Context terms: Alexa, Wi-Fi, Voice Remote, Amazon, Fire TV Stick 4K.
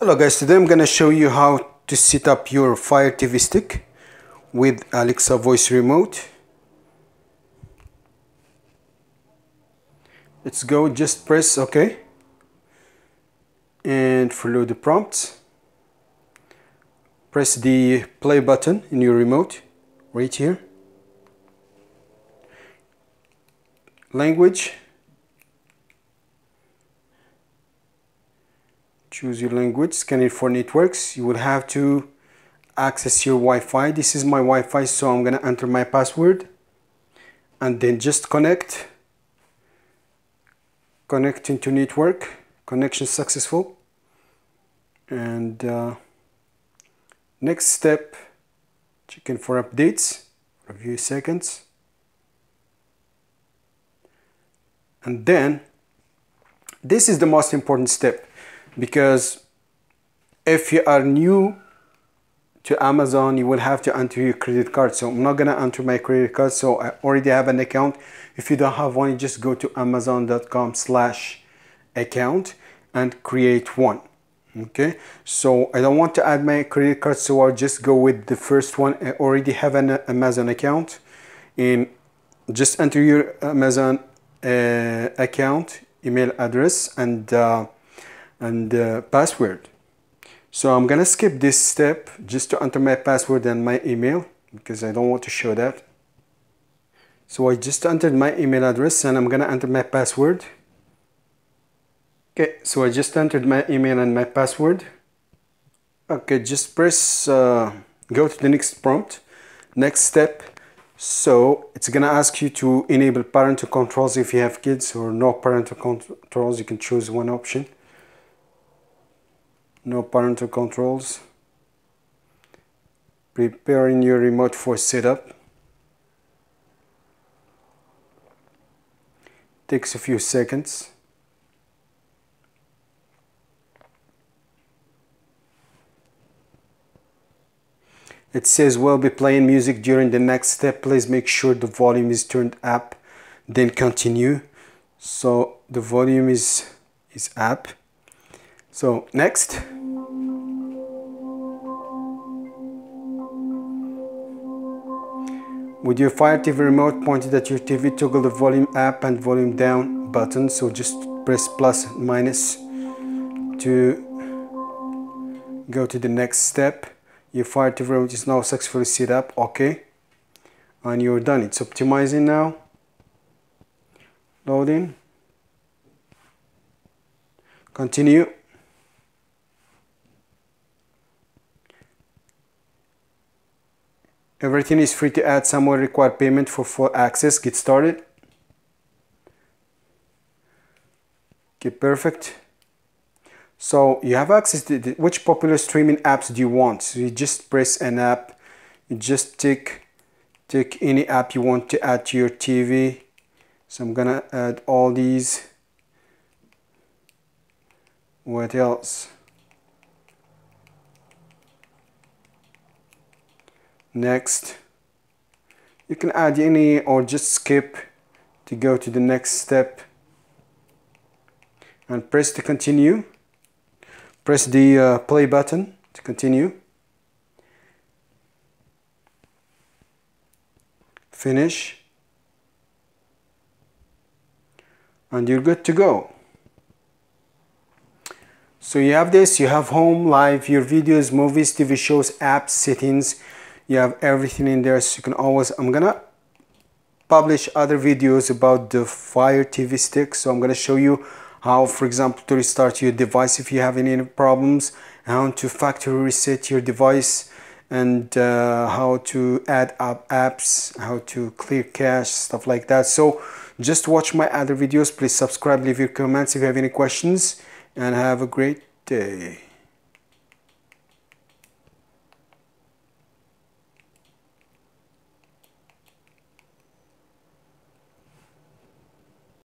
Hello guys, today I'm gonna show you how to set up your Fire TV Stick with Alexa voice remote. Let's go, just press OK and follow the prompts. Press the play button in your remote right here. Language. Choose your language, scan it for networks. You will have to access your Wi-Fi. This is my Wi-Fi, so I'm gonna enter my password and then just connect into network. Connection successful. And next step, check in for updates, review seconds, and then this is the most important step. Because if you are new to Amazon, you will have to enter your credit card. So I'm not gonna enter my credit card, so I already have an account. If you don't have one, you just go to amazon.com/account and create one. Okay, so I don't want to add my credit card, so I'll just go with the first one. I already have an Amazon account, and just enter your Amazon account, email address, and password. So I'm gonna skip this step just to enter my password and my email because I don't want to show that. So I just entered my email address and I'm gonna enter my password. Okay, so I just entered my email and my password. Okay, just press go to the next prompt, next step. So it's gonna ask you to enable parental controls if you have kids, or no parental controls. You can choose one option. No parental controls. Preparing your remote for setup. Takes a few seconds. It says we'll be playing music during the next step. Please make sure the volume is turned up. Then continue. So the volume is up. So next. With your Fire TV remote pointed at your TV, toggle the volume up and volume down button. So just press plus and minus to go to the next step. Your Fire TV remote is now successfully set up. Okay, and you're done. It's optimizing now. Loading. Continue. Everything is free to add. Some will require payment for full access. Get started. Okay, perfect. So you have access to which popular streaming apps do you want? So you just press an app. You just take any app you want to add to your TV. So I'm gonna add all these. What else? Next. You can add any or just skip to go to the next step and press to continue. Press the play button to continue. Finish, and you're good to go. So you have this, you have home, live, your videos, movies, TV shows, apps, settings. You have everything in there, so you can always. I'm gonna publish other videos about the Fire TV Stick, so I'm gonna show you how, for example, to restart your device if you have any problems, how to factory reset your device, and how to add up apps, how to clear cache, stuff like that. So just watch my other videos. Please subscribe, leave your comments if you have any questions, and have a great day.